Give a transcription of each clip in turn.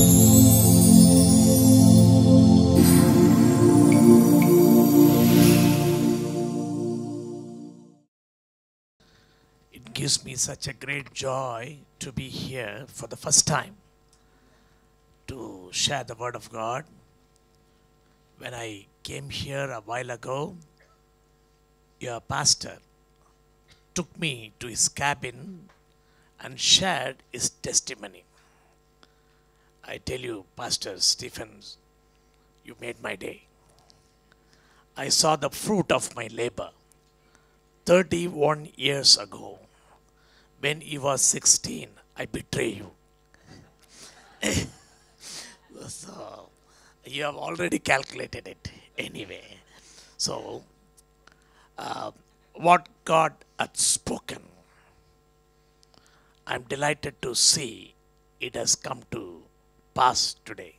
It gives me such a great joy to be here for the first time to share the Word of God. When I came here a while ago, your pastor took me to his cabin and shared his testimony. I tell you, Pastor Stephen, you made my day. I saw the fruit of my labor 31 years ago. When he was 16, I betrayed you. So, you have already calculated it anyway. So, what God had spoken, I'm delighted to see it has come to pass today.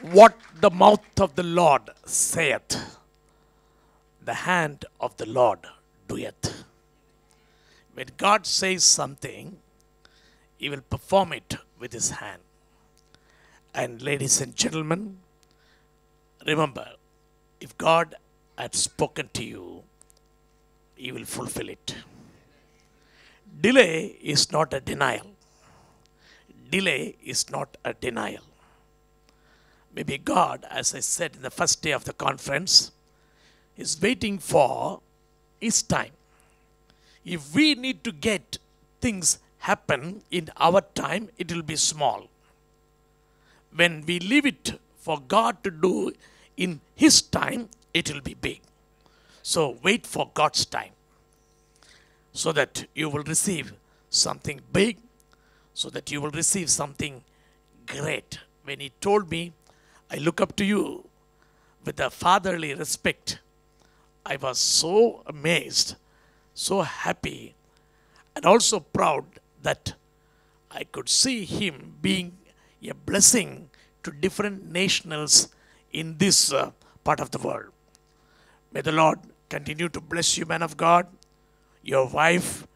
What the mouth of the Lord saith, the hand of the Lord doeth. When God says something, He will perform it with His hand. And ladies and gentlemen, remember, if God had spoken to you, He will fulfill it. Delay is not a denial. Delay is not a denial. Maybe God, as I said in the first day of the conference, is waiting for His time. If we need to get things happen in our time, it will be small. When we leave it for God to do in His time, it will be big. So wait for God's time so that you will receive something big, so that you will receive something great. When He told me, I look up to you with a fatherly respect, I was so amazed, so happy, and also proud that I could see Him being a blessing to different nationals in this part of the world. May the Lord continue to bless you, man of God, your wife,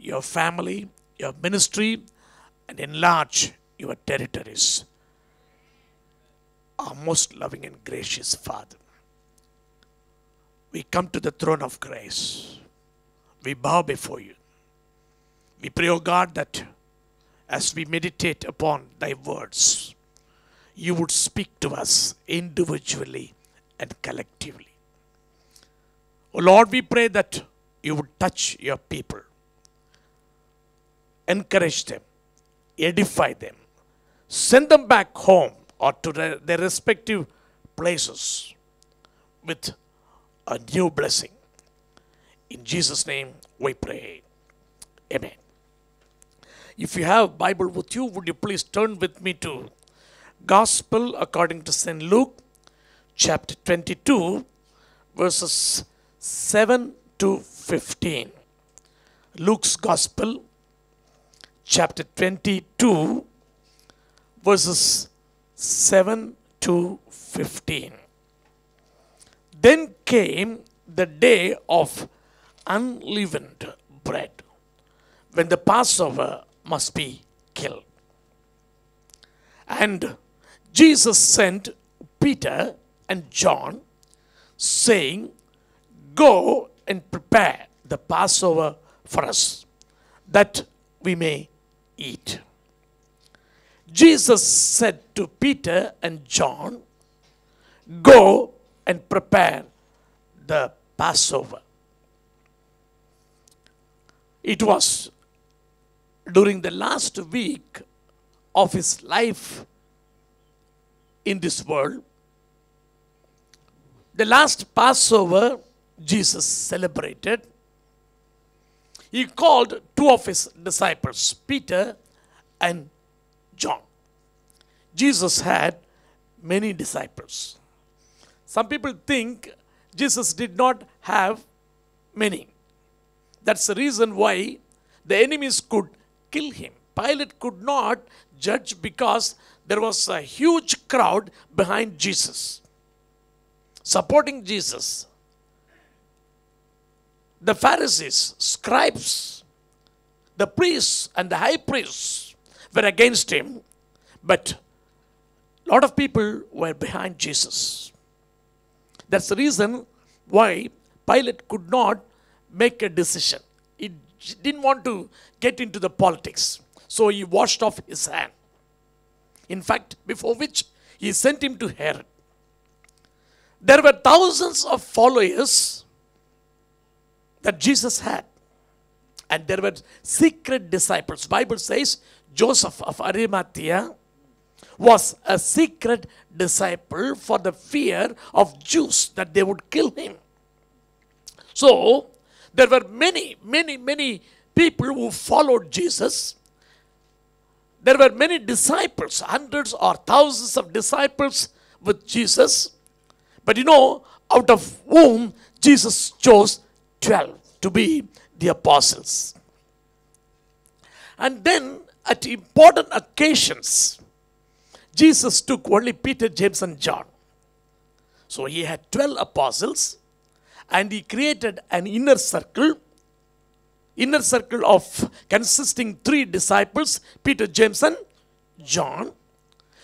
your family, your ministry, and enlarge your territories. Our most loving and gracious Father, we come to the throne of grace. We bow before you. We pray, O God, that as we meditate upon Thy words, You would speak to us individually and collectively. O Lord, we pray that You would touch Your people, encourage them, edify them, send them back home or to their respective places with a new blessing. In Jesus' name we pray. Amen. If you have Bible with you, would you please turn with me to Gospel according to St. Luke, chapter 22, verses 7 to 15. Luke's Gospel, chapter 22, verses 7 to 15. Then came the day of unleavened bread, when the Passover must be killed. And Jesus sent Peter and John, saying, Go and prepare the Passover for us, that we may eat. Jesus said to Peter and John, Go and prepare the Passover. It was during the last week of His life in this world, the last Passover Jesus celebrated. He called two of His disciples, Peter and John. Jesus had many disciples. Some people think Jesus did not have many. That's the reason why the enemies could kill Him. Pilate could not judge because there was a huge crowd behind Jesus, supporting Jesus. The Pharisees, scribes, the priests and the high priests were against him, but a lot of people were behind Jesus. That's the reason why Pilate could not make a decision. He didn't want to get into the politics. So he washed off his hand. In fact, before which he sent him to Herod. There were thousands of followers that Jesus had. And there were secret disciples. Bible says Joseph of Arimathea was a secret disciple for the fear of Jews that they would kill him. So there were many people who followed Jesus. There were many disciples, hundreds or thousands of disciples with Jesus. But you know, out of whom Jesus chose 12 to be the apostles. And then at important occasions, Jesus took only Peter, James and John. So he had 12 apostles and he created an inner circle of consisting 3 disciples, Peter, James and John.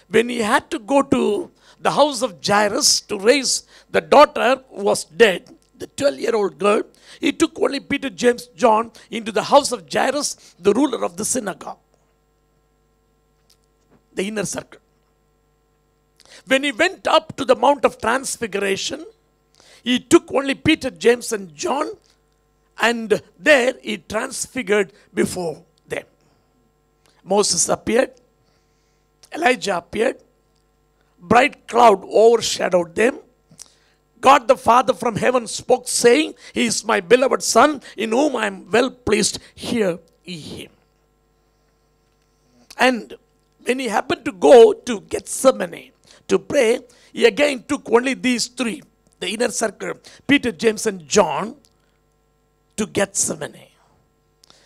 When he had to go to the house of Jairus to raise the daughter who was dead, the 12-year-old girl, he took only Peter, James, John into the house of Jairus, the ruler of the synagogue, the inner circle. When he went up to the Mount of Transfiguration, he took only Peter, James and John, and there he transfigured before them. Moses appeared, Elijah appeared, bright cloud overshadowed them. God the Father from heaven spoke, saying, "He is my beloved Son, in whom I am well pleased. Hear ye him." And when he happened to go to Gethsemane to pray, he again took only these 3, the inner circle, Peter, James and John, to Gethsemane.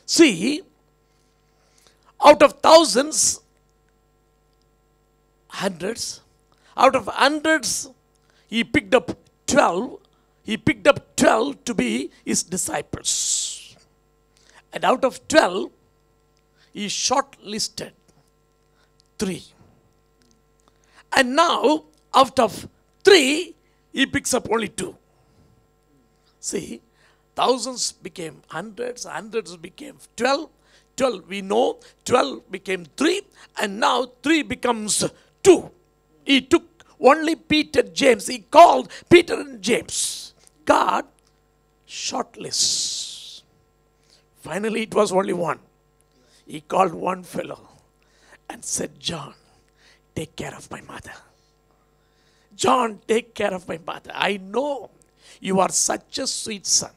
See, out of thousands, hundreds, out of hundreds, he picked up 12. He picked up 12 to be his disciples. And out of 12, he shortlisted 3. And now, out of 3, he picks up only 2. See, thousands became hundreds, hundreds became 12. 12 we know, 12 became 3, and now 3 becomes 2. He took only Peter, James. He called Peter and James. God shortlists. Finally, it was only 1. He called 1 fellow and said, "John, take care of my mother. John, take care of my mother. I know you are such a sweet son.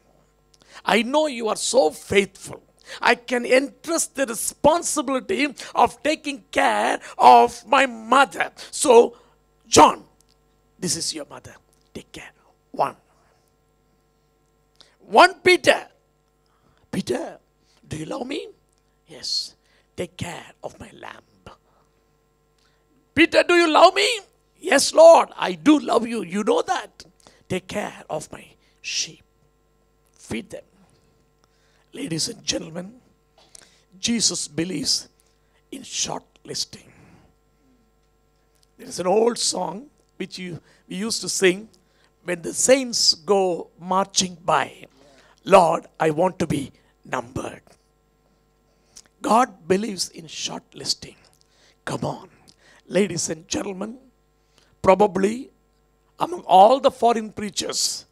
I know you are so faithful. I can entrust the responsibility of taking care of my mother. So, John, this is your mother. Take care." 1 Peter. "Peter, do you love me?" "Yes." "Take care of my lamb." "Peter, do you love me?" "Yes, Lord, I do love you. You know that." "Take care of my sheep. Feed them." Ladies and gentlemen, Jesus believes in shortlisting. There is an old song which we used to sing, "When the saints go marching by, Lord, I want to be numbered." God believes in shortlisting. Come on. Ladies and gentlemen, probably among all the foreign preachers,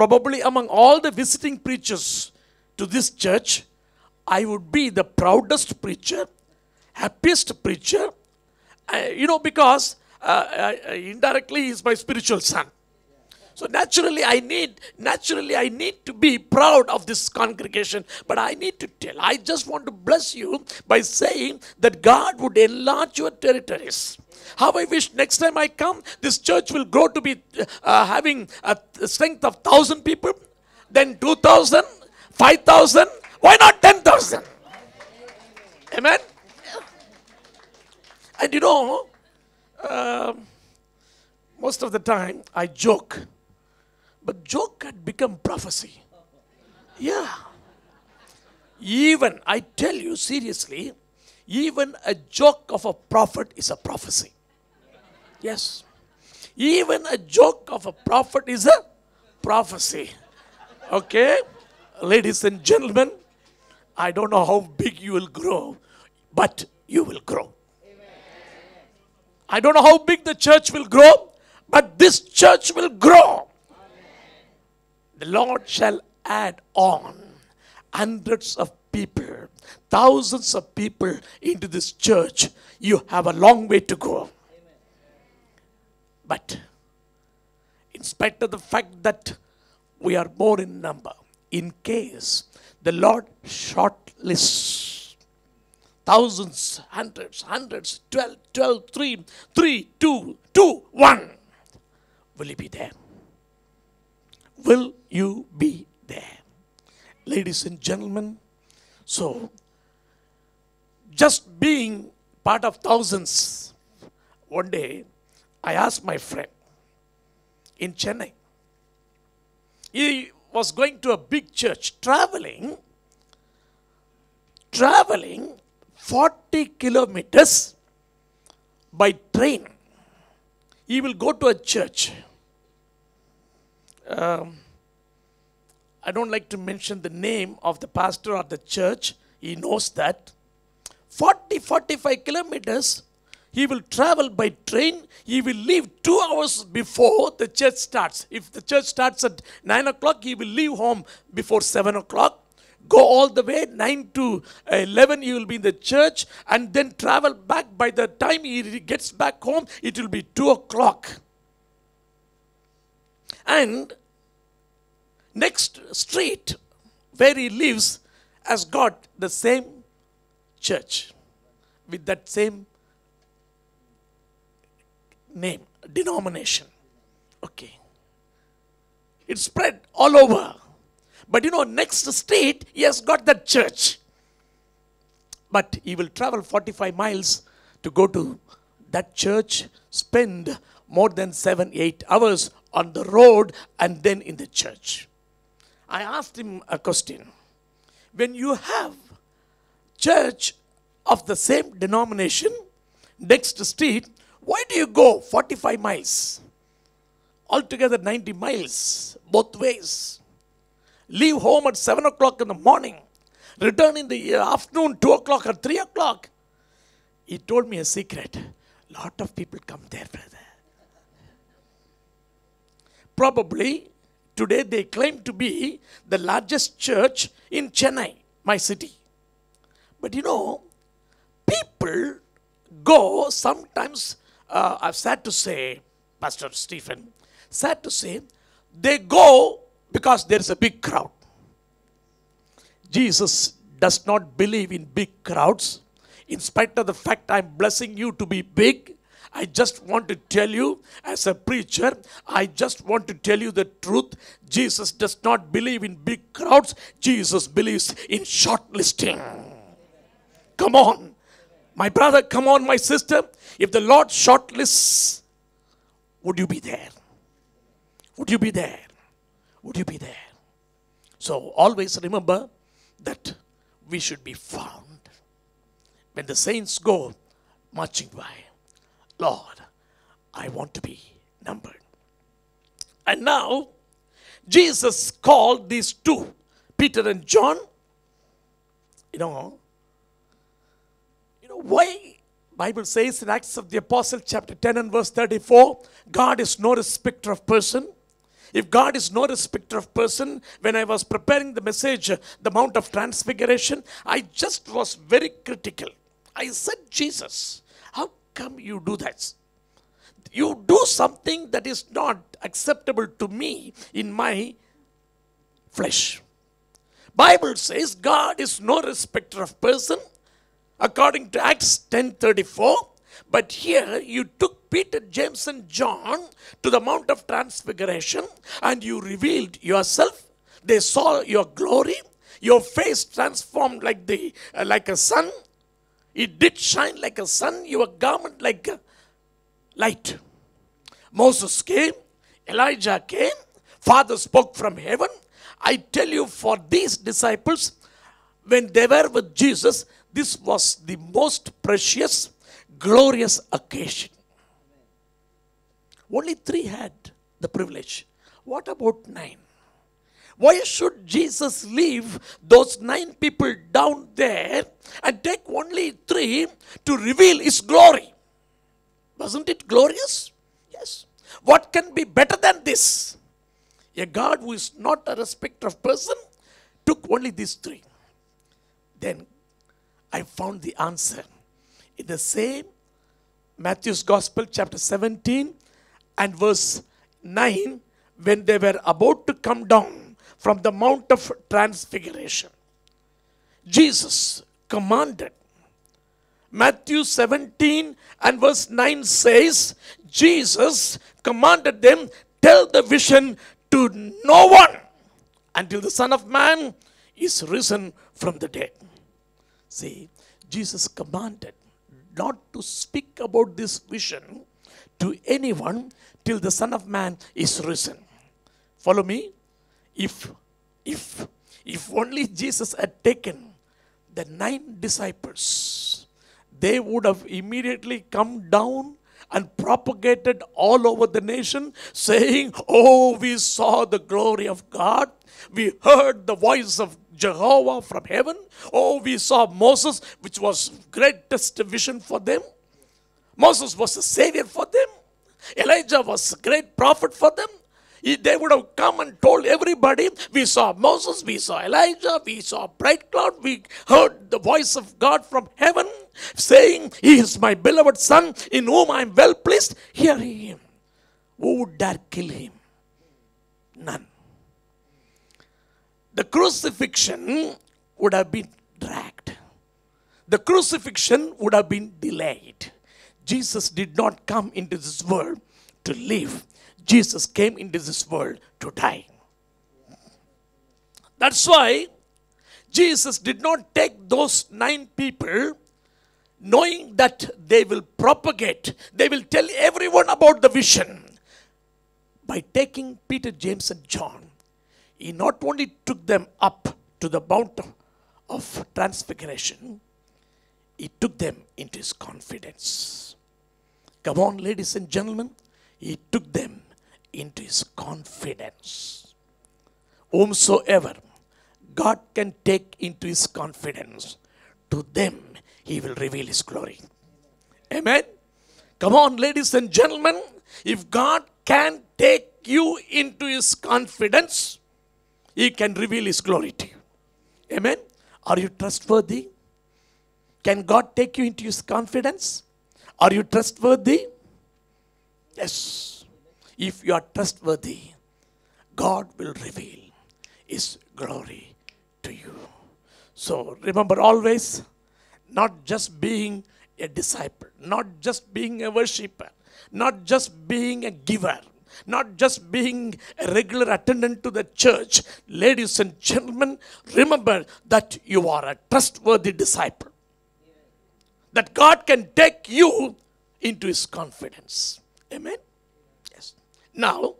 probably among all the visiting preachers to this church, I would be the proudest preacher, happiest preacher, you know, because indirectly he's my spiritual son. So naturally I need to be proud of this congregation. But I need to tell, I just want to bless you by saying that God would enlarge your territories. How I wish next time I come, this church will grow to be having a strength of 1,000 people, then 2,000, 5,000, why not 10,000? Amen? And you know, most of the time I joke, but joke had become prophecy. Yeah. Even, I tell you seriously, even a joke of a prophet is a prophecy. Yes. Even a joke of a prophet is a prophecy. Okay? Ladies and gentlemen, I don't know how big you will grow, but you will grow. Amen. I don't know how big the church will grow, but this church will grow. Amen. The Lord shall add on hundreds of people, thousands of people into this church. You have a long way to go. Amen. But in spite of the fact that we are more in number, in case the Lord shortlists thousands, hundreds, 12, 3, 3, 2, 2, 1. Will you be there? Will you be there? Ladies and gentlemen, so just being part of thousands, one day I asked my friend in Chennai. He was going to a big church, traveling 40 kilometers by train. He will go to a church. I don't like to mention the name of the pastor or the church. He knows that. 40-45 kilometers, he will travel by train. He will leave 2 hours before the church starts. If the church starts at 9 o'clock, he will leave home before 7 o'clock. Go all the way, 9 to 11, he will be in the church. And then travel back. By the time he gets back home, it will be 2 o'clock. And next street where he lives has got the same church with that same name, denomination. Okay. It spread all over. But you know, next street, he has got that church. But he will travel 45 miles to go to that church, spend more than 7-8 hours on the road and then in the church. I asked him a question. When you have church of the same denomination, next street, why do you go 45 miles? Altogether 90 miles, both ways. Leave home at 7 o'clock in the morning. Return in the afternoon, 2 o'clock or 3 o'clock. He told me a secret. Lot of people come there, brother. Probably, today they claim to be the largest church in Chennai, my city. But you know, people go sometimes, I'm sad to say, Pastor Stephen, sad to say, they go because there's a big crowd. Jesus does not believe in big crowds. In spite of the fact I'm blessing you to be big, I just want to tell you, as a preacher, I just want to tell you the truth. Jesus does not believe in big crowds. Jesus believes in shortlisting. Come on, my brother, come on, my sister. If the Lord shortlists, would you be there? Would you be there? Would you be there? So always remember that we should be found. When the saints go marching by, Lord, I want to be numbered. And now, Jesus called these two, Peter and John. You know why the Bible says in Acts of the Apostles, chapter 10 and verse 34, God is no respecter of person. If God is no respecter of person, when I was preparing the message, the Mount of Transfiguration, I just was very critical. I said, Jesus, how come you do that? You do something that is not acceptable to me in my flesh. Bible says God is no respecter of person, according to Acts 10:34. But here you took Peter, James and John to the Mount of Transfiguration and you revealed yourself. They saw your glory, your face transformed like a sun. It did shine like a sun, your garment like a light. Moses came, Elijah came, Father spoke from heaven. I tell you, for these disciples, when they were with Jesus, this was the most precious, glorious occasion. Only 3 had the privilege. What about 9? Why should Jesus leave those 9 people down there and take only 3 to reveal his glory? Wasn't it glorious? Yes. What can be better than this? A God who is not a respecter of person took only these 3. Then I found the answer in the same Matthew's Gospel, chapter 17 and verse 9, when they were about to come down from the Mount of Transfiguration. Jesus commanded. Matthew 17 and verse 9 says, Jesus commanded them, tell the vision to no one until the Son of Man is risen from the dead. See, Jesus commanded not to speak about this vision to anyone till the Son of Man is risen. Follow me? If only Jesus had taken the 9 disciples, they would have immediately come down and propagated all over the nation, saying, oh, we saw the glory of God. We heard the voice of Jehovah from heaven. Oh, we saw Moses, which was greatest vision for them. Moses was a savior for them. Elijah was a great prophet for them. They would have come and told everybody, we saw Moses, we saw Elijah, we saw bright cloud, we heard the voice of God from heaven saying, he is my beloved son in whom I am well pleased. Hear him. Who would dare kill him? None. The crucifixion would have been dragged. The crucifixion would have been delayed. Jesus did not come into this world to live. Jesus came into this world to die. That's why Jesus did not take those 9 people knowing that they will propagate, they will tell everyone about the vision. By taking Peter, James and John, he not only took them up to the Mount of Transfiguration, he took them into his confidence. Come on, ladies and gentlemen, he took them into his confidence. Whomsoever God can take into his confidence, to them he will reveal his glory. Amen. Come on, ladies and gentlemen, if God can take you into his confidence, he can reveal his glory to you. Amen. Are you trustworthy? Can God take you into his confidence? Are you trustworthy? Yes. If you are trustworthy, God will reveal his glory to you. So remember always, not just being a disciple, not just being a worshiper, not just being a giver, not just being a regular attendant to the church. Ladies and gentlemen, remember that you are a trustworthy disciple. That God can take you into his confidence. Amen? Yes. Now,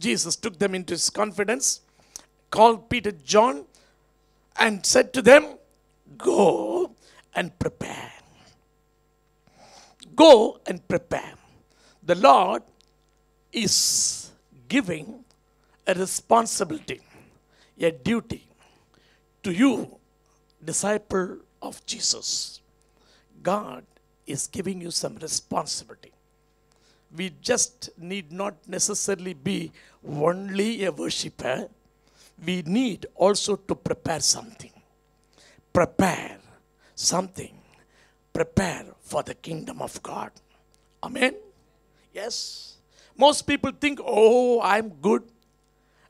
Jesus took them into his confidence, called Peter, John, and said to them, go and prepare. Go and prepare. The Lord is giving a responsibility, a duty to you, disciple of Jesus. God is giving you some responsibility. We just need not necessarily be only a worshiper. We need also to prepare something. Prepare something. Prepare for the kingdom of God. Amen? Yes. Most people think, oh, I'm good.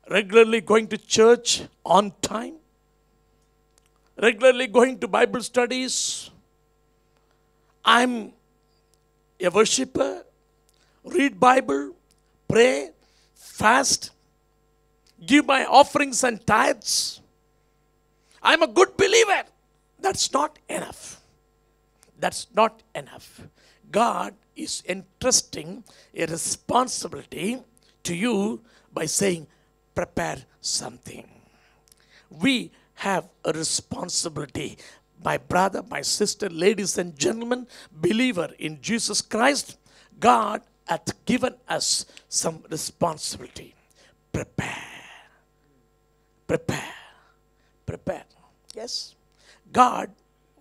Regularly going to church on time. Regularly going to Bible studies. I'm a worshiper. Read Bible, pray, fast, give my offerings and tithes. I'm a good believer. That's not enough. That's not enough. God is entrusting a responsibility to you by saying, prepare something. We have a responsibility. My brother, my sister, ladies and gentlemen, believer in Jesus Christ, God hath given us some responsibility. Prepare. Prepare. Prepare. Yes. God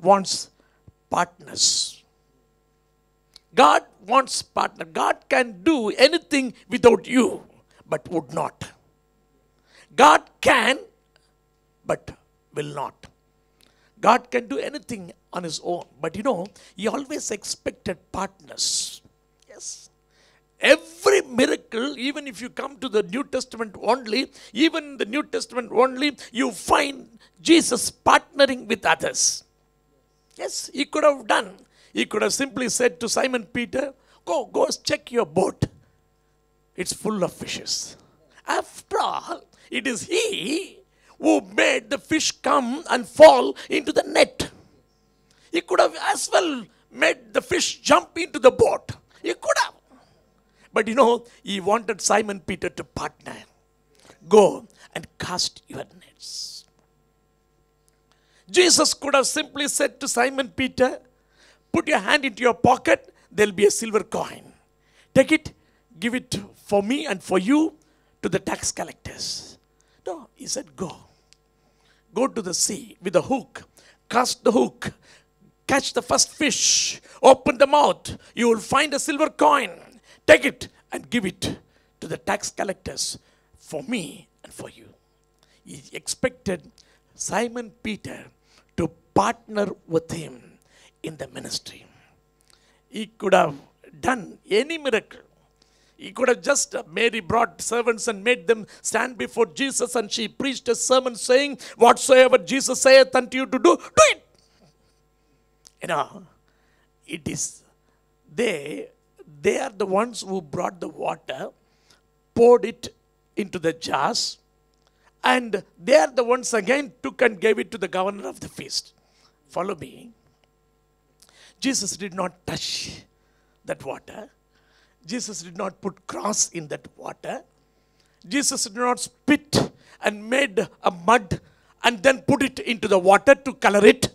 wants partners. God wants partner. God can do anything without you, but would not. God can, but will not. God can do anything on his own. But you know, he always expected partners. Yes. Every miracle, even if you come to the New Testament only, even the New Testament only, you find Jesus partnering with others. Yes, he could have done. He could have simply said to Simon Peter, go check your boat. It's full of fishes. After all, it is he who made the fish come and fall into the net. He could have as well made the fish jump into the boat. He could have. But you know, he wanted Simon Peter to partner. Go and cast your nets. Jesus could have simply said to Simon Peter, put your hand into your pocket, there'll be a silver coin. Take it, give it for me and for you to the tax collectors. No, he said, go. Go to the sea with a hook. Cast the hook. Catch the first fish. Open the mouth. You will find a silver coin. Take it and give it to the tax collectors for me and for you. He expected Simon Peter to partner with him in the ministry. He could have done any miracle. He could have just, Mary brought servants and made them stand before Jesus, and she preached a sermon saying, whatsoever Jesus saith unto you to do, do it. You know, it is they are the ones who brought the water, poured it into the jars, and they are the ones again took and gave it to the governor of the feast. Follow me. Jesus did not touch that water. Jesus did not put cross in that water. Jesus did not spit and made a mud and then put it into the water to color it.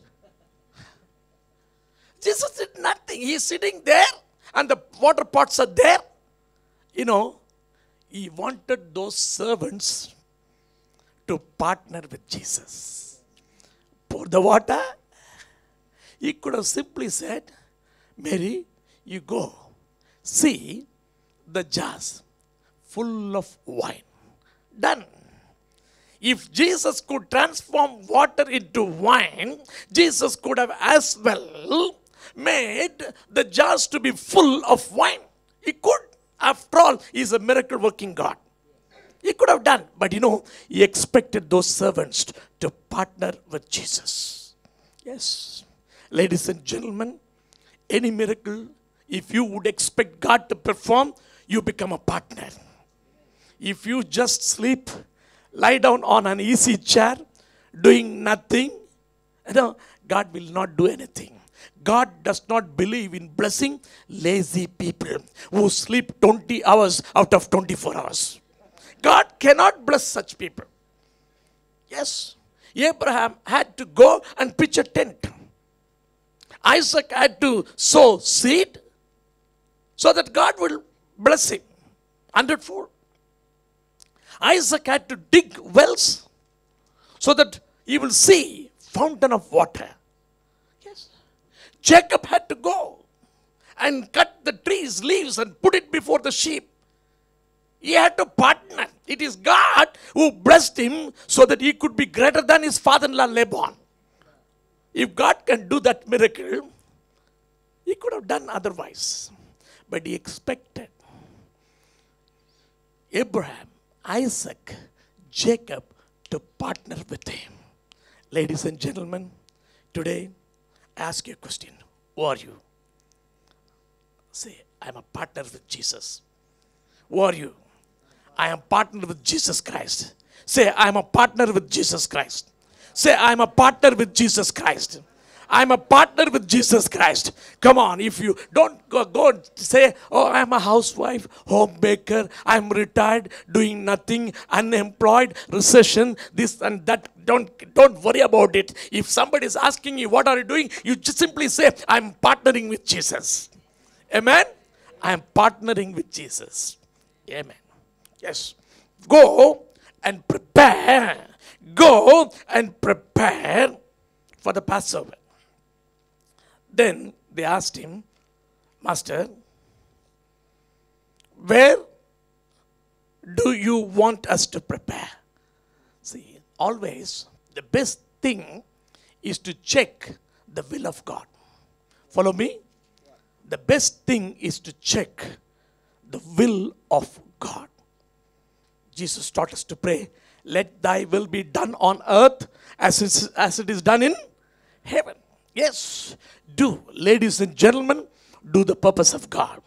Jesus did nothing. He is sitting there and the water pots are there. You know, he wanted those servants to partner with Jesus. Pour the water. He could have simply said, Mary, you go. See the jars full of wine. Done. If Jesus could transform water into wine, Jesus could have as well made the jars to be full of wine. He could. After all, he is a miracle working God. He could have done. But you know, he expected those servants to partner with Jesus. Yes. Ladies and gentlemen, any miracle, if you would expect God to perform, you become a partner. If you just sleep, lie down on an easy chair, doing nothing, you know, God will not do anything. God does not believe in blessing lazy people who sleep 20 hours out of 24 hours. God cannot bless such people. Yes, Abraham had to go and pitch a tent. Isaac had to sow seed, so that God will bless him hundredfold. Isaac had to dig wells so that he will see fountain of water. Yes. Jacob had to go and cut the trees, leaves and put it before the sheep. He had to partner. It is God who blessed him so that he could be greater than his father-in-law Laban. If God can do that miracle, he could have done otherwise. But he expected Abraham, Isaac, Jacob to partner with him. Ladies and gentlemen, today I ask you a question. Who are you? Say, I am a partner with Jesus. Who are you? I am partnered with Jesus Christ. Say, I am a partner with Jesus Christ. Say, I am a partner with Jesus Christ. I'm a partner with Jesus Christ. Come on, if you don't go and say, oh, I'm a housewife, homemaker, I'm retired, doing nothing, unemployed, recession, this and that. Don't worry about it. If somebody is asking you, what are you doing? You just simply say, I'm partnering with Jesus. Amen? I'm partnering with Jesus. Amen. Yes. Go and prepare. Go and prepare for the Passover. Then they asked him, Master, where do you want us to prepare? See, always the best thing is to check the will of God. Follow me? The best thing is to check the will of God. Jesus taught us to pray, let thy will be done on earth as it is done in heaven. Yes, do. Ladies and gentlemen, do the purpose of God.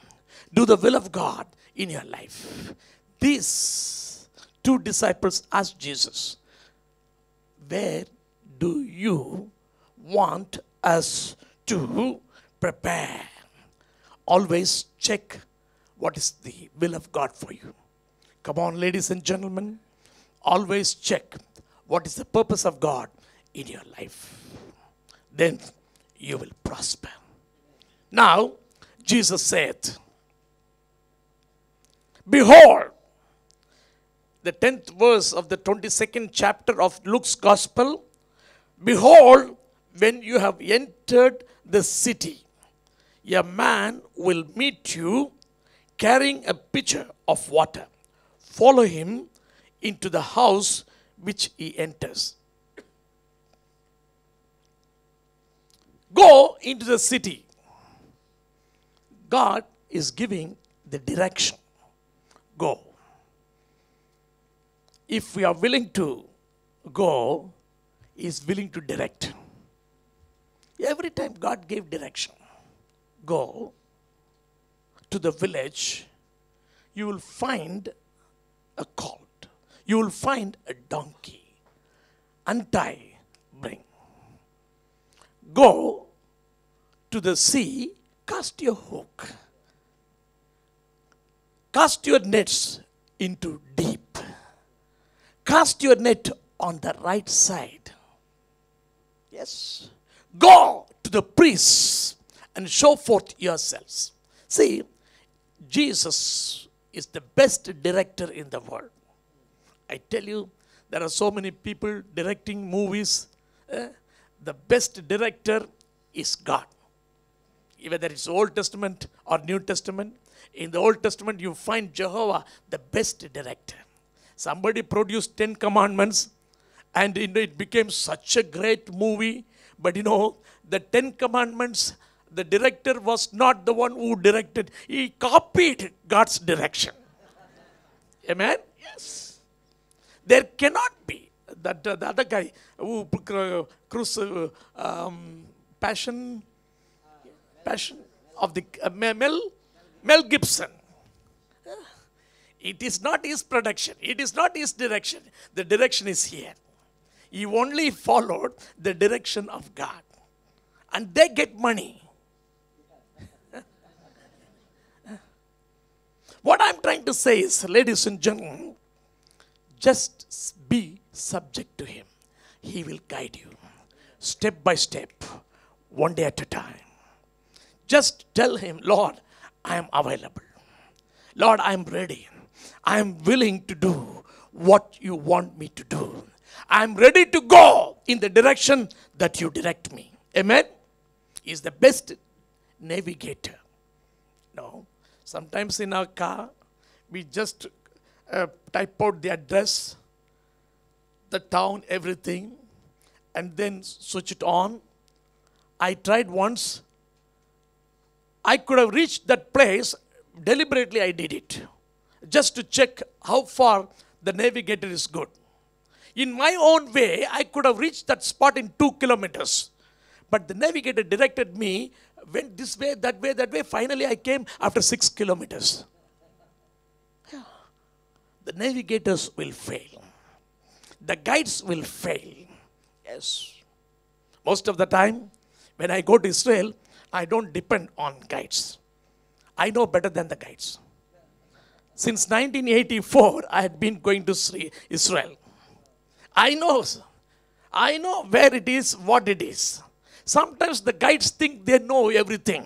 Do the will of God in your life. These two disciples asked Jesus, where do you want us to prepare? Always check what is the will of God for you. Come on, ladies and gentlemen. Always check what is the purpose of God in your life. Then you will prosper. Now, Jesus said, behold, the 10th verse of the 22nd chapter of Luke's Gospel, behold, when you have entered the city, a man will meet you carrying a pitcher of water. Follow him into the house which he enters. Go into the city. God is giving the direction. Go. If we are willing to go, he is willing to direct. Every time God gave direction, go to the village, you will find a colt. You will find a donkey. Untie, bring. Go to the sea, cast your hook. Cast your nets into deep. Cast your net on the right side. Yes. Go to the priests and show forth yourselves. See, Jesus is the best director in the world. I tell you, there are so many people directing movies. The best director is God. Whether it's Old Testament or New Testament. In the Old Testament, you find Jehovah, the best director. Somebody produced 10 commandments and it became such a great movie. But you know, the 10 commandments, the director was not the one who directed. He copied God's direction. Amen? Yes. There cannot be that the other guy who passion of the Mel Gibson. It is not his production. It is not his direction. The direction is here. He only followed the direction of God. And they get money. What I'm trying to say is, ladies and gentlemen, just be subject to him. He will guide you step by step, one day at a time. Just tell him, Lord, I am available. Lord, I am ready. I am willing to do what you want me to do. I am ready to go in the direction that you direct me. Amen? He is the best navigator. No. Sometimes in our car, we just type out the address, the town, everything, and then switch it on. I tried once. I could have reached that place. Deliberately, I did it, just to check how far the navigator is good. In my own way, I could have reached that spot in 2 kilometers. But the navigator directed me, went this way, that way, that way. Finally, I came after 6 kilometers. Yeah. The navigators will fail. The guides will fail. Yes. Most of the time, When I go to Israel, I don't depend on guides. I know better than the guides. Since 1984, I had been going to Israel. I know where it is, what it is. Sometimes the guides think they know everything.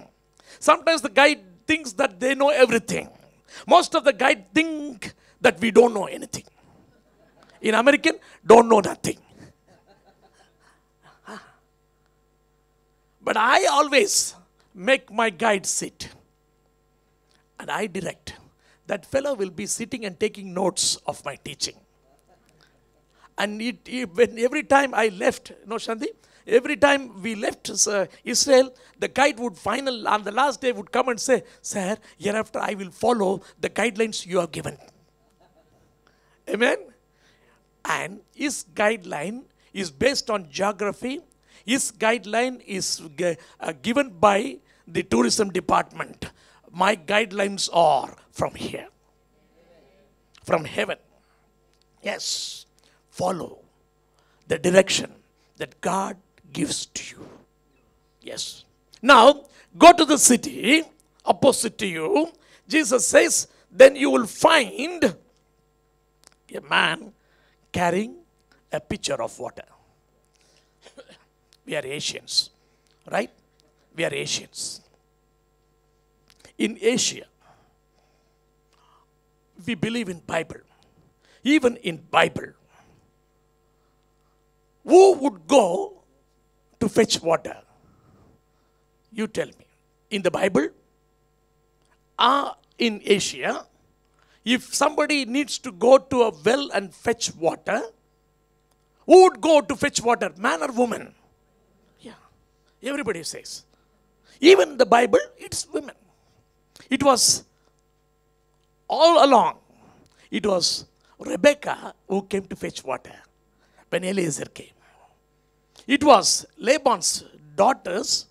Sometimes the guide thinks that they know everything. Most of the guides think that we don't know anything. In American, don't know nothing. But I always make my guide sit. And I direct. That fellow will be sitting and taking notes of my teaching. And every time I left, Shanti? Every time we left Israel, the guide would on the last day would come and say, "Sir, hereafter I will follow the guidelines you have given." Amen? And his guideline is based on geography. His guideline is given by the tourism department. My guidelines are from here. From heaven. Yes. Follow the direction that God gives to you. Yes. Now, go to the city opposite to you. Jesus says, then you will find a man carrying a pitcher of water. We are Asians, right? We are Asians. In Asia, we believe in Bible. Even in Bible, who would go to fetch water? You tell me. In the Bible, in Asia, if somebody needs to go to a well and fetch water, who would go to fetch water, man or woman? Everybody says. Even the Bible, it's women. It was all along. It was Rebecca who came to fetch water when Eliezer came. It was Laban's daughters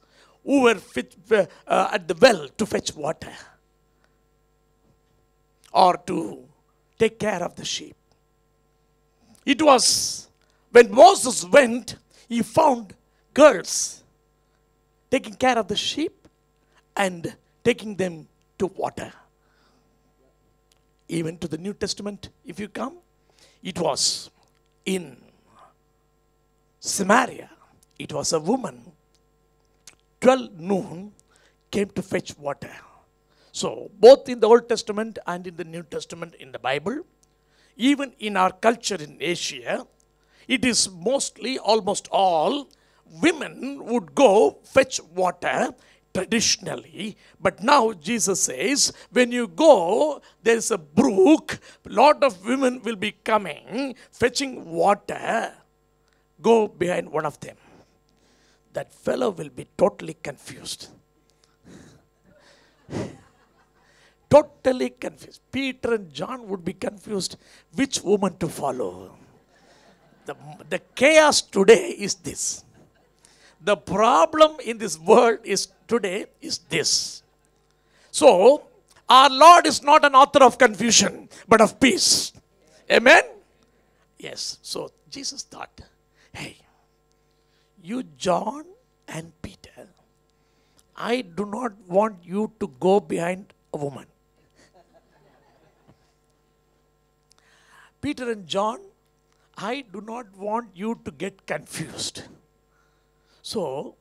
who were at the well to fetch water or to take care of the sheep. It was when Moses went, he found girls taking care of the sheep and taking them to water. Even to the New Testament, if you come, it was in Samaria. It was a woman, 12 noon, came to fetch water. So, both in the Old Testament and in the New Testament in the Bible, even in our culture in Asia, it is mostly, almost all, women would go fetch water traditionally, but now Jesus says, when you go, there is a brook, a lot of women will be coming, fetching water, go behind one of them. That fellow will be totally confused. Totally confused. Peter and John would be confused which woman to follow. The chaos today is this. The problem in this world today is this. So, our Lord is not an author of confusion, but of peace. Amen? Yes. So, Jesus thought, hey, you John and Peter, I do not want you to go behind a woman. Peter and John, I do not want you to get confused. So,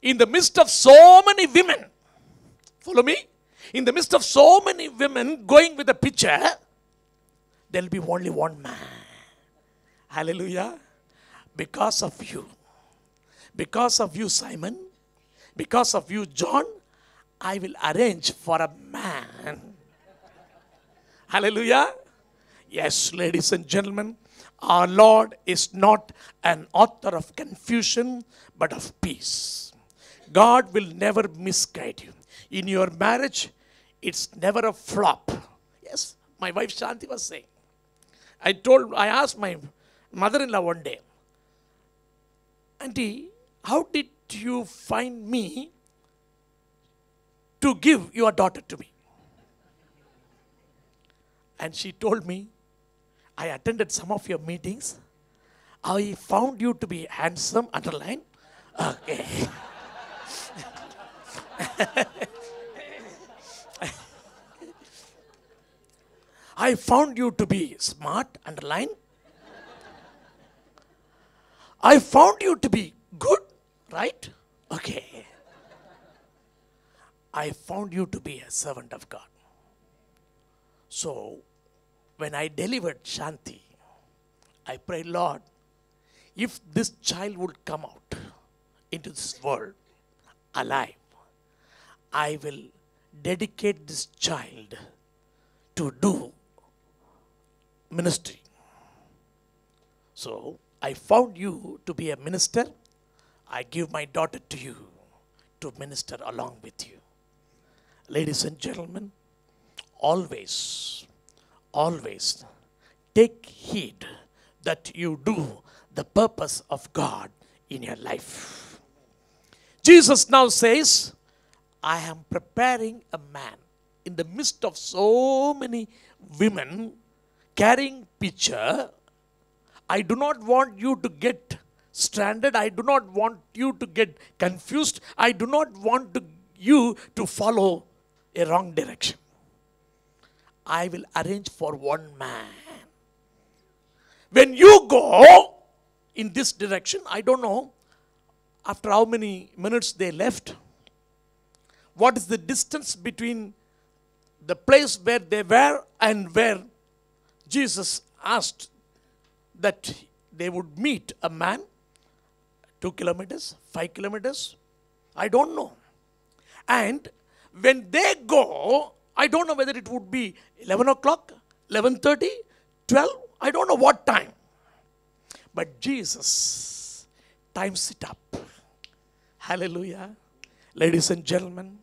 in the midst of so many women, follow me? In the midst of so many women going with a pitcher, there will be only one man. Hallelujah. Because of you. Because of you, Simon. Because of you, John. I will arrange for a man. Hallelujah. Yes, ladies and gentlemen. Our Lord is not an author of confusion, but of peace. God will never misguide you. In your marriage, it's never a flop. Yes, my wife Shanti was saying. I asked my mother-in-law one day, Auntie, how did you find me to give your daughter to me? And she told me, I attended some of your meetings. I found you to be handsome, underline. Okay. I found you to be smart, underline. I found you to be good, right? Okay. I found you to be a servant of God. So, when I delivered Shanti, I pray, Lord, if this child would come out into this world alive, I will dedicate this child to do ministry. So, I found you to be a minister. I give my daughter to you to minister along with you. Ladies and gentlemen, always, always take heed that you do the purpose of God in your life. Jesus now says, I am preparing a man in the midst of so many women carrying pitcher. I do not want you to get stranded. I do not want you to get confused. I do not want you to follow a wrong direction. I will arrange for one man. When you go in this direction, I don't know after how many minutes they left, what is the distance between the place where they were and where Jesus asked that they would meet a man, 2 kilometers, 5 kilometers, I don't know. And when they go, I don't know whether it would be 11 o'clock, 11:30, 12, I don't know what time. But Jesus times it up. Hallelujah. Ladies and gentlemen,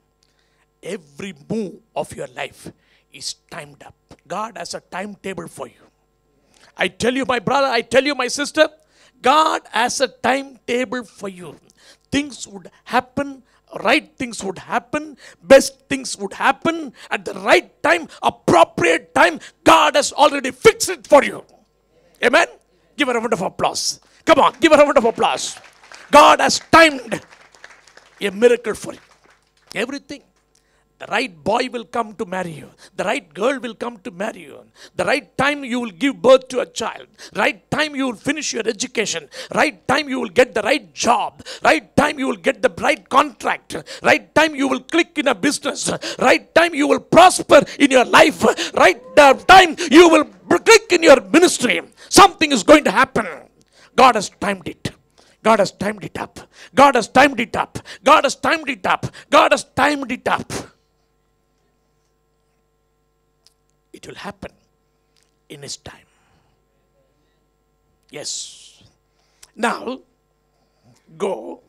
every move of your life is timed up. God has a timetable for you. I tell you, my brother, I tell you, my sister, God has a timetable for you. Things would happen, right things would happen, best things would happen at the right time, appropriate time. God has already fixed it for you. Amen? Give her a round of applause. Come on, give her a round of applause. God has timed a miracle for you. Everything. The right boy will come to marry you. The right girl will come to marry you. The right time you will give birth to a child. Right time you will finish your education. Right time you will get the right job. Right time you will get the right contract. Right time you will click in a business. Right time you will prosper in your life. Right time you will click in your ministry. Something is going to happen. God has timed it. God has timed it up. God has timed it up. God has timed it up. God has timed it up. It will happen in His time. Yes. Now, go.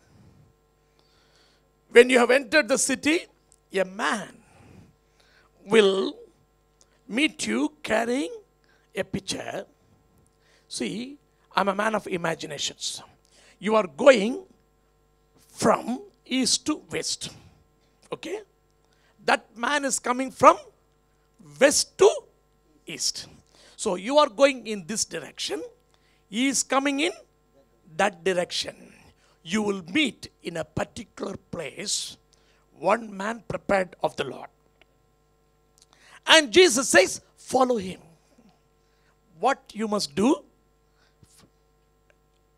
When you have entered the city, a man will meet you carrying a pitcher. See, I'm a man of imaginations. You are going from east to west. Okay? That man is coming from west to east. So you are going in this direction. He is coming in that direction. You will meet in a particular place, one man prepared of the Lord. And Jesus says, follow him. What you must do?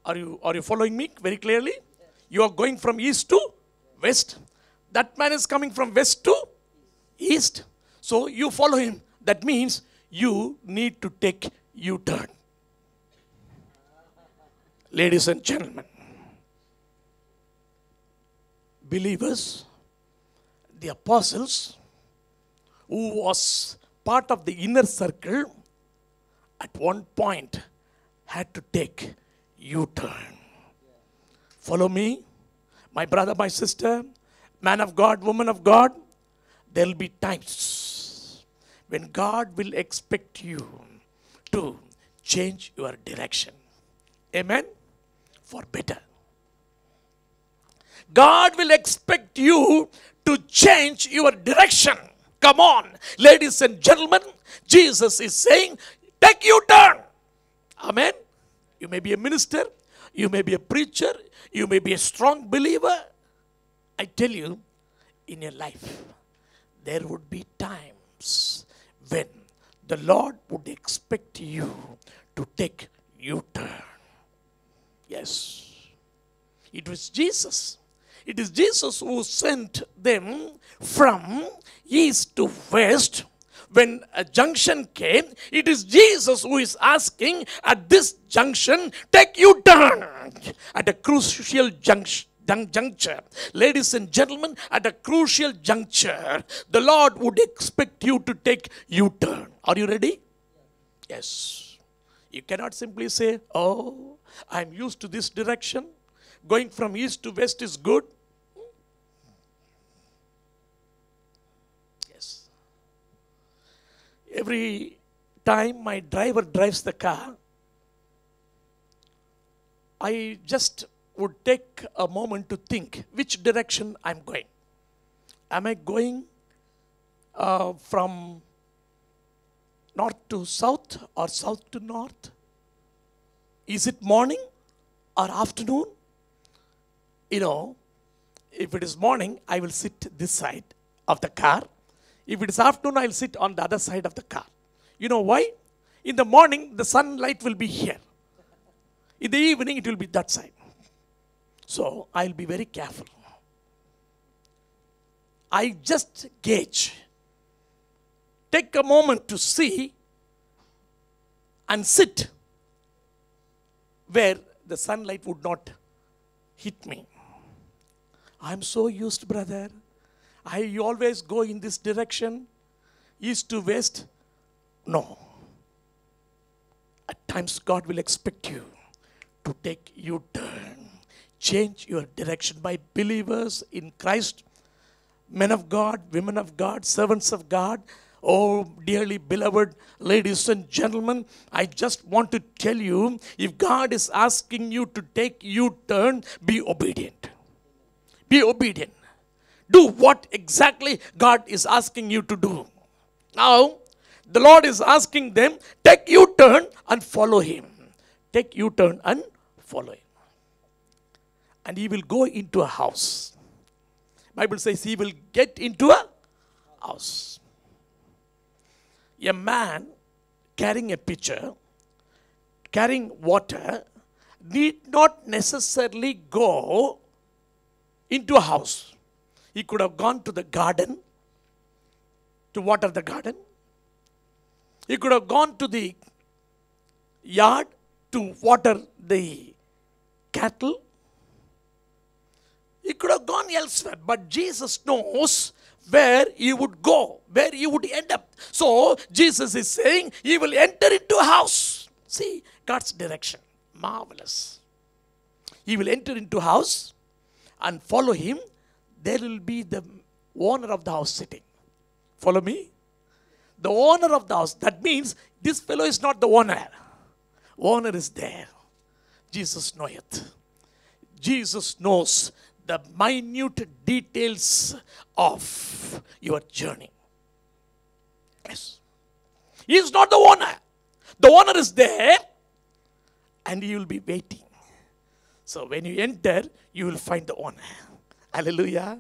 Are you following me very clearly? You are going from east to west. That man is coming from west to east. So you follow him. That means you need to take U-turn. Ladies and gentlemen, believers, the apostles, who was part of the inner circle, at one point had to take U-turn. Follow me, my brother, my sister, man of God, woman of God, there will be times when God will expect you to change your direction. Amen? For better. God will expect you to change your direction. Come on. Ladies and gentlemen, Jesus is saying, take your turn. Amen? You may be a minister. You may be a preacher. You may be a strong believer. I tell you, in your life, there would be times when the Lord would expect you to take U-turn. Yes. It was Jesus. It is Jesus who sent them from east to west. When a junction came, it is Jesus who is asking at this junction, take U-turn. At a crucial juncture. Ladies and gentlemen, at a crucial juncture, the Lord would expect you to take U-turn. Are you ready? Yes. You cannot simply say, oh, I'm used to this direction. Going from east to west is good. Yes. Every time my driver drives the car, I just would take a moment to think which direction I'm going. Am I going from north to south or south to north? Is it morning or afternoon? You know, if it is morning, I will sit this side of the car. If it is afternoon, I will sit on the other side of the car. You know why? In the morning, the sunlight will be here. In the evening, it will be that side. So, I will be very careful. I just gauge. Take a moment to see and sit where the sunlight would not hit me. I'm so used, brother. I always go in this direction, east to west. No. At times God will expect you to take your turn. Change your direction by believers in Christ, men of God, women of God, servants of God. Oh, dearly beloved ladies and gentlemen, I just want to tell you, if God is asking you to take U-turn, be obedient. Be obedient. Do what exactly God is asking you to do. Now, the Lord is asking them, take U-turn and follow Him. Take U-turn and follow Him. And He will go into a house. Bible says He will get into a house. A man carrying a pitcher, carrying water, need not necessarily go into a house. He could have gone to the garden to water the garden. He could have gone to the yard to water the cattle. He could have gone elsewhere, but Jesus knows where he would go, where he would end up. So, Jesus is saying, he will enter into a house. See, God's direction. Marvelous. He will enter into a house and follow him. There will be the owner of the house sitting. Follow me? The owner of the house. That means, this fellow is not the owner. Owner is there. Jesus knoweth. Jesus knows the minute details of your journey. Yes. He is not the owner. The owner is there and you will be waiting. So when you enter, you will find the owner. Hallelujah.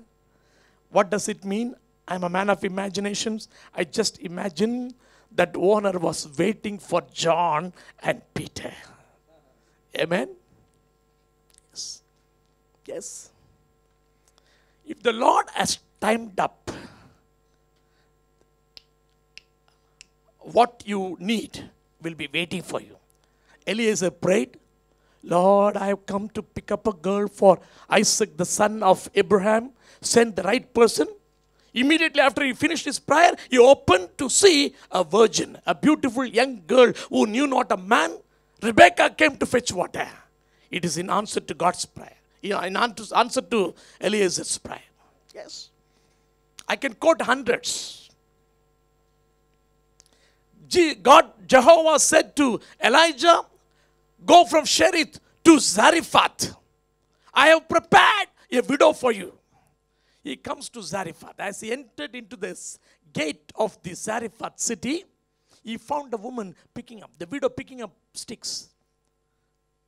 What does it mean? I am a man of imaginations. I just imagine that owner was waiting for John and Peter. Amen. Yes. Yes. If the Lord has timed up what you need will be waiting for you. Eliezer prayed, Lord, I have come to pick up a girl for Isaac, the son of Abraham. Send the right person. Immediately after he finished his prayer, he opened to see a virgin, a beautiful young girl who knew not a man. Rebecca came to fetch water. It is in answer to God's prayer. In answer to Eliezer's prayer. Yes. I can quote hundreds. Jehovah said to Elijah, go from Sherith to Zarephath. I have prepared a widow for you. He comes to Zarephath. As he entered into this gate of the Zarephath city, he found a woman picking up, the widow picking up sticks.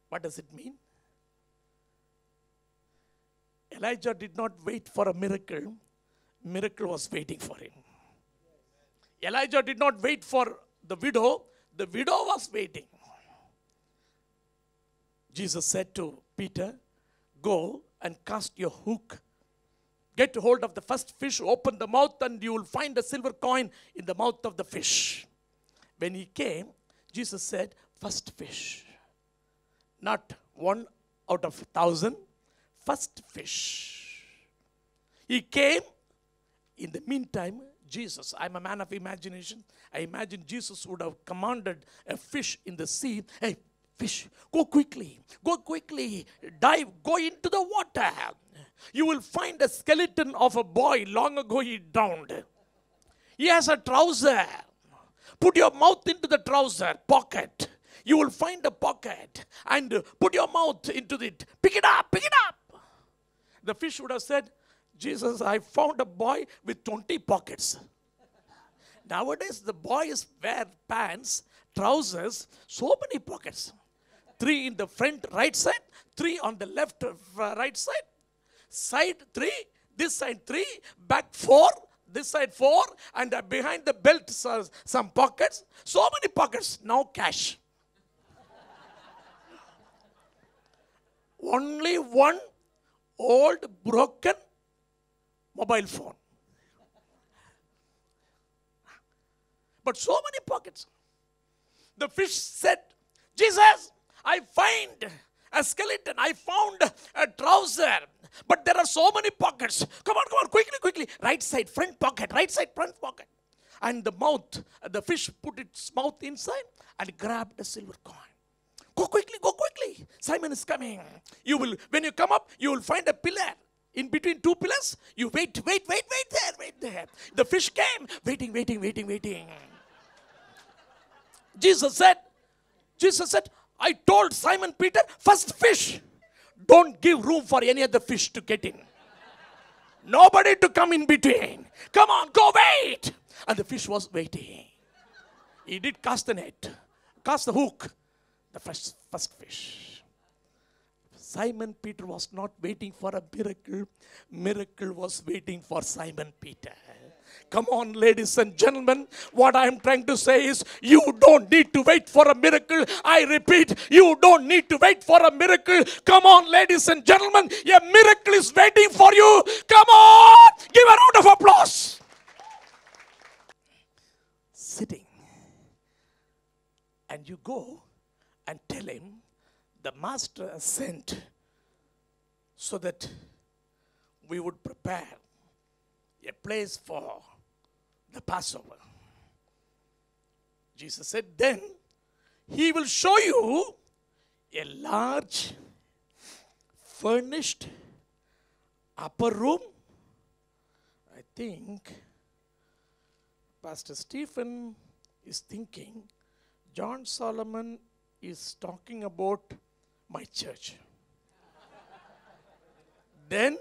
What does it mean? Elijah did not wait for a miracle. miracle was waiting for him. Elijah did not wait for the widow. The widow was waiting. Jesus said to Peter, go and cast your hook. Get hold of the first fish, open the mouth, and you will find a silver coin in the mouth of the fish. When he came, Jesus said, first fish. Not one out of 1,000. First fish. He came. In the meantime, Jesus, I'm a man of imagination. I imagine Jesus would have commanded a fish in the sea. Hey, fish, go quickly, dive, go into the water. You will find a skeleton of a boy. Long ago he drowned. He has a trouser. Put your mouth into the trouser pocket. You will find a pocket and put your mouth into it. Pick it up, pick it up. The fish would have said, Jesus, I found a boy with 20 pockets. Nowadays, the boys wear pants, trousers, so many pockets. 3 in the front right side, 3 on the left right side. Side 3, this side 3, back 4, this side 4, and behind the belt some pockets. So many pockets, no cash. Only one old broken mobile phone. But so many pockets. The fish said, Jesus, I find a skeleton. I found a trouser. But there are so many pockets. Come on, come on, quickly, quickly. Right side, front pocket, right side, front pocket. And the mouth, the fish put its mouth inside and grabbed a silver coin. Go quickly, go quickly. Simon is coming. When you come up, you will find a pillar. In between two pillars, you wait there. The fish came, waiting. Jesus said, I told Simon Peter, first fish. Don't give room for any other fish to get in. Nobody to come in between. Come on, go wait. And the fish was waiting. He did cast the net, cast the hook, the first fish. Simon Peter was not waiting for a miracle. Miracle was waiting for Simon Peter. Come on, ladies and gentlemen. What I am trying to say is, you don't need to wait for a miracle. I repeat, you don't need to wait for a miracle. Come on, ladies and gentlemen. A miracle is waiting for you. Come on. Give a round of applause. Sitting. And you go and tell him, the master sent so that we would prepare a place for the Passover. Jesus said, then he will show you a large, furnished upper room. I think Pastor Stephen is thinking John Solomon is talking about my church. Then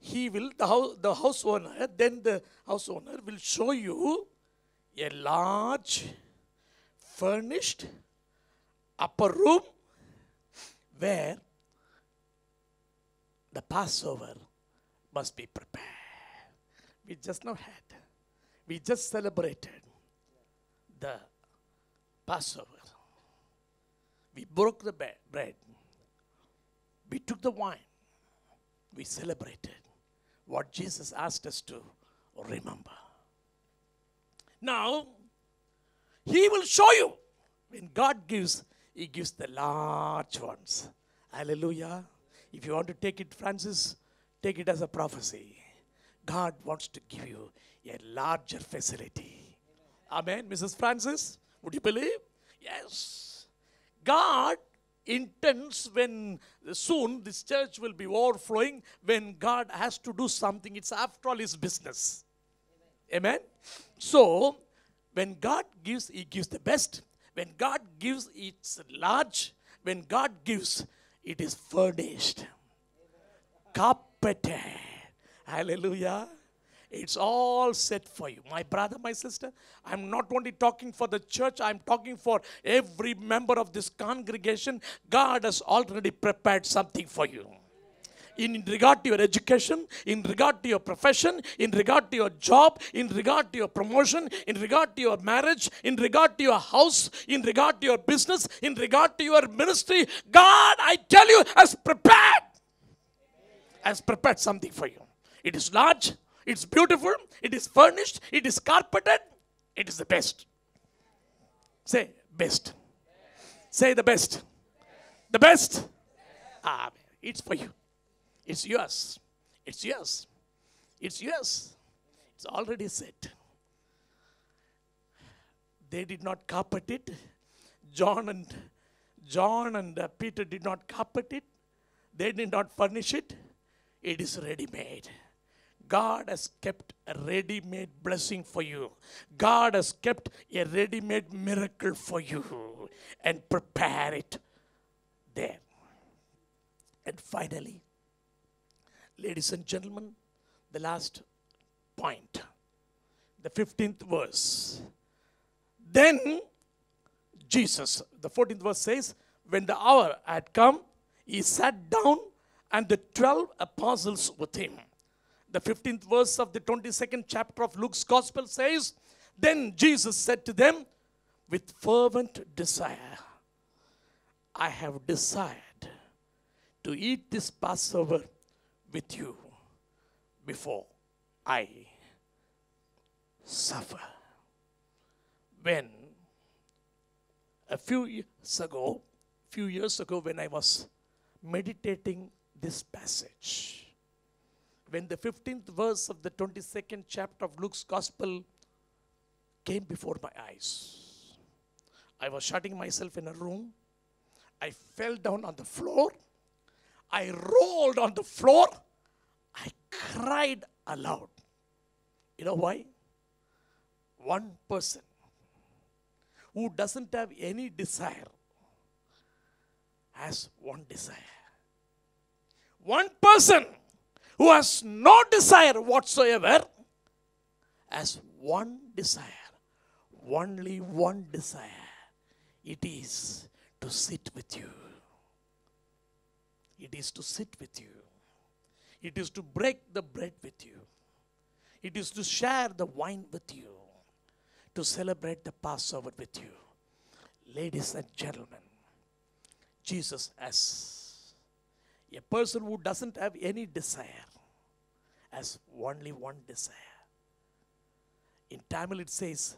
the house owner will show you a large furnished upper room where the Passover must be prepared. We just celebrated the Passover. We broke the bread. We took the wine. We celebrated what Jesus asked us to remember. Now, he will show you. When God gives, he gives the large ones. Hallelujah. If you want to take it, Francis, take it as a prophecy. God wants to give you a larger facility. Amen, Mrs. Francis. Would you believe? Yes. God intends when soon this church will be overflowing, when God has to do something. It's after all his business. Amen. Amen? So, when God gives, he gives the best. When God gives, it's large. When God gives, it is furnished. Carpeted. Hallelujah. It's all set for you. My brother, my sister, I'm not only talking for the church, I'm talking for every member of this congregation. God has already prepared something for you. in regard to your education, in regard to your profession, in regard to your job, in regard to your promotion, in regard to your marriage, in regard to your house, in regard to your business, in regard to your ministry. God, I tell you, has prepared something for you. It is large, it's beautiful, it is furnished, it is carpeted, it is the best. Say, best. Say the best. The best. Ah, it's for you. It's yours. It's yours. It's yours. It's already set. They did not carpet it. John and Peter did not carpet it. They did not furnish it. It is ready-made. God has kept a ready-made blessing for you. God has kept a ready-made miracle for you. And prepare it there. And finally, ladies and gentlemen, the last point. The 15th verse. Then Jesus, the 14th verse says, when the hour had come, he sat down and the 12 apostles with him. The 15th verse of the 22nd chapter of Luke's Gospel says, then Jesus said to them, with fervent desire, I have desired to eat this Passover with you before I suffer. When a few years ago, when I was meditating this passage, when the 15th verse of the 22nd chapter of Luke's Gospel came before my eyes, I was shutting myself in a room. I fell down on the floor. I rolled on the floor. I cried aloud. You know why? One person who doesn't have any desire has one desire. One person who has no desire whatsoever, has one desire, only one desire. It is to sit with you. It is to sit with you. It is to break the bread with you. It is to share the wine with you. To celebrate the Passover with you. Ladies and gentlemen, Jesus has a person who doesn't have any desire has only one desire. In Tamil it says,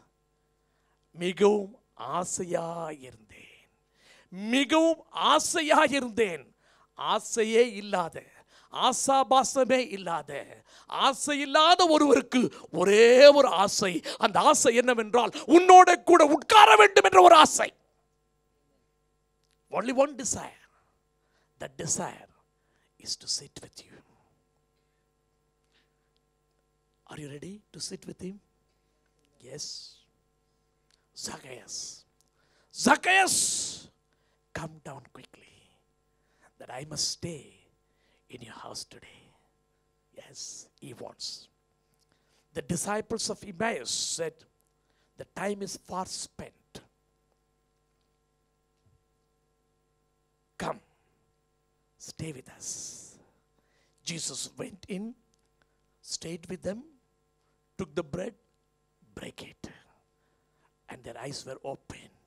Migavum aasayayirundhen. Migavum aasayayirundhen. Aasaye illada. ஆசாபாசமே இல்லாத ஆசை இல்லாத ஒருவருக்கு ஒரே ஒரு ஆசை. அந்த ஆசை என்னவென்றால் உன்னோட கூட உட்கார வேண்டும் என்ற ஒரு ஆசை. Only one desire. That desire is to sit with you. Are you ready to sit with him? Yes. Zacchaeus, come down quickly, that I must stay in your house today. Yes, he wants. The disciples of Emmaus said, the time is far spent. Come, stay with us. Jesus went in, stayed with them, took the bread, break it. And their eyes were opened.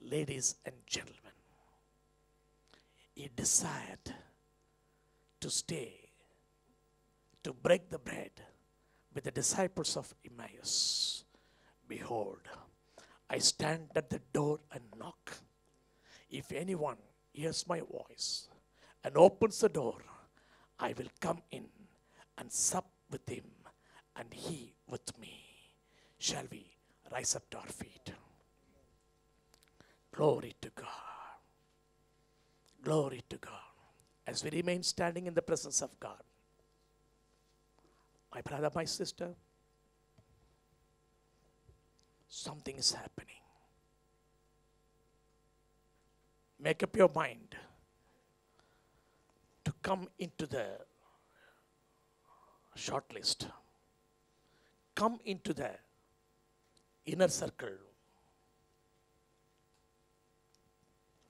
Ladies and gentlemen, he desired to stay, to break the bread with the disciples of Emmaus. Behold, I stand at the door and knock. If anyone hears my voice and opens the door, I will come in and sup with him and he with me. Shall we rise up to our feet? Glory to God. Glory to God. As we remain standing in the presence of God, my brother, my sister, something is happening. Make up your mind to come into the short list. Come into the inner circle.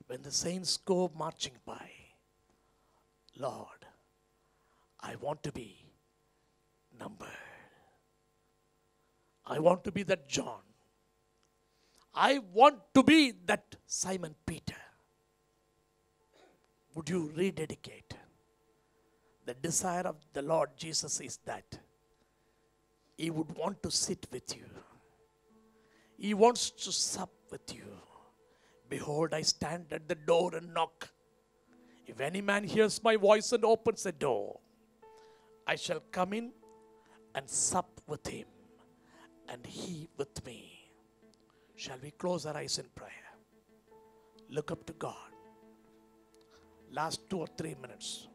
When the saints go marching by, Lord, I want to be numbered. I want to be that John. I want to be that Simon Peter. Would you rededicate? The desire of the Lord Jesus is that He would want to sit with you. He wants to sup with you. Behold, I stand at the door and knock. If any man hears my voice and opens the door, I shall come in and sup with him, and he with me. Shall we close our eyes in prayer? Look up to God. Last 2 or 3 minutes.